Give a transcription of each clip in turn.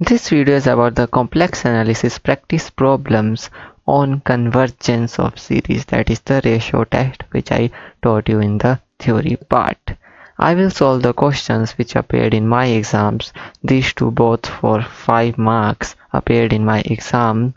This video is about the complex analysis practice problems on convergence of series, that is the ratio test which I taught you in the theory part. I will solve the questions which appeared in my exams. These two, both for 5 marks, appeared in my exam,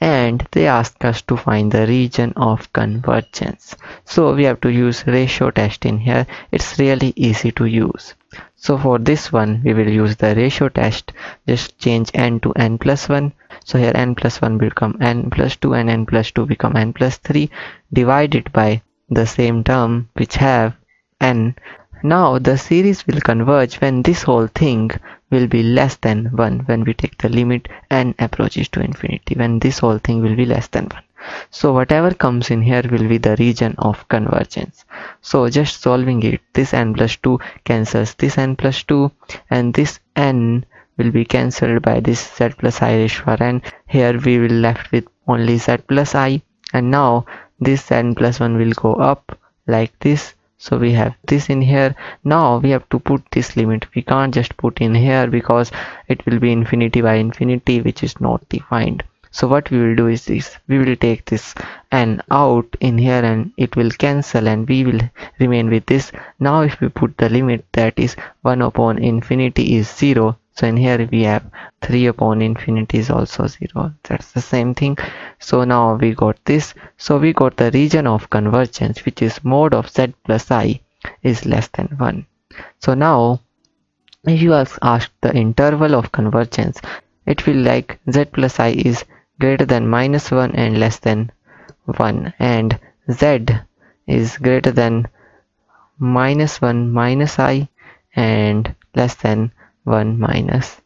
and they asked us to find the region of convergence. So we have to use ratio test in here. It's really easy to use. So for this one we will use the ratio test. Just change n to n plus 1. So here n plus 1 will become n plus 2 and n plus 2 become n plus 3, divided by the same term which have n. Now the series will converge when this whole thing will be less than 1, when we take the limit n approaches to infinity, when this whole thing will be less than 1. So whatever comes in here will be the region of convergence. So just solving it, this n plus 2 cancels this n plus 2, and this n will be cancelled by this z plus I raised for n. Here we will left with only z plus I, and now this n plus 1 will go up like this. So we have this in here. Now we have to put this limit. We can't just put in here because it will be infinity by infinity, which is not defined. So what we will do is this: we will take this n out in here and it will cancel, and we will remain with this. Now if we put the limit, that is 1 upon infinity is 0. So in here we have 3 upon infinity is also 0. That's the same thing. So now we got this. So we got the region of convergence, which is mod of z plus I is less than 1. So now if you ask the interval of convergence, it will like z plus I is greater than minus 1 and less than 1, and z is greater than minus 1 minus I and less than 1 minus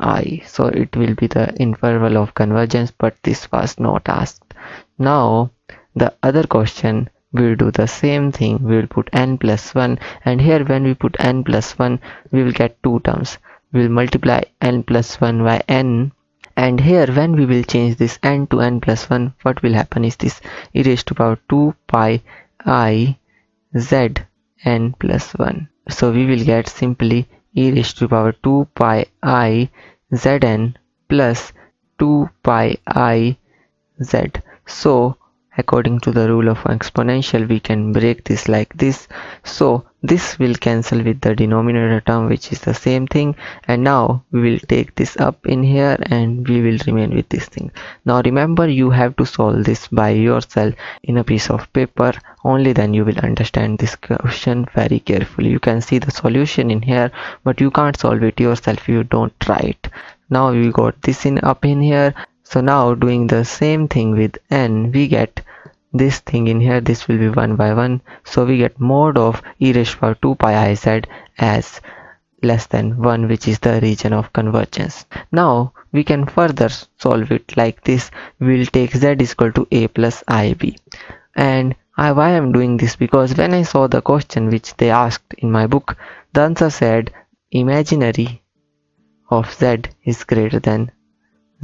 I. So it will be the interval of convergence, but this was not asked. Now the other question, we will do the same thing. We will put n plus 1, and here when we put n plus 1 we will get two terms. We will multiply n plus 1 by n, and here when we will change this n to n plus 1, what will happen is this e raised to power 2 pi I z n plus 1. So we will get simply e raised to power 2 pi I zn plus 2 pi I z. So according to the rule of exponential, we can break this like this. So this will cancel with the denominator term, which is the same thing, and now we will take this up in here and we will remain with this thing. Now remember, you have to solve this by yourself in a piece of paper. Only then you will understand this question very carefully. You can see the solution in here, but you can't solve it yourself if you don't try it. Now we got this in up in here. So now doing the same thing with n, we get this thing in here. This will be 1 by 1. So we get mod of e raised to power 2 pi I z as less than 1, which is the region of convergence. Now we can further solve it like this. We will take z is equal to a plus ib. And why I am doing this? Because when I saw the question which they asked in my book, the answer said imaginary of z is greater than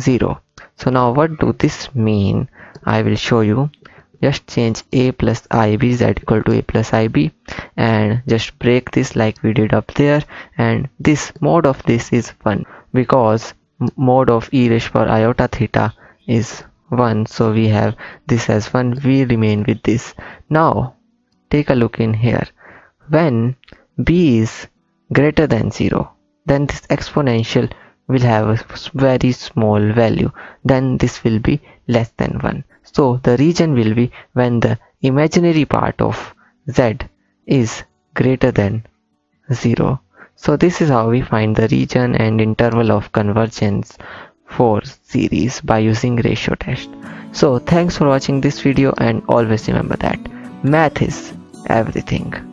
0. So now what do this mean? I will show you. Just change a plus ib, z equal to a plus ib, and just break this like we did up there, and this mod of this is 1 because mod of e raised to power iota theta is 1. So we have this as 1. We remain with this. Now take a look in here. When b is greater than 0, then this exponential will have a very small value, then this will be less than 1. So the region will be when the imaginary part of z is greater than 0. So this is how we find the region and interval of convergence for series by using ratio test. So thanks for watching this video, and always remember that math is everything.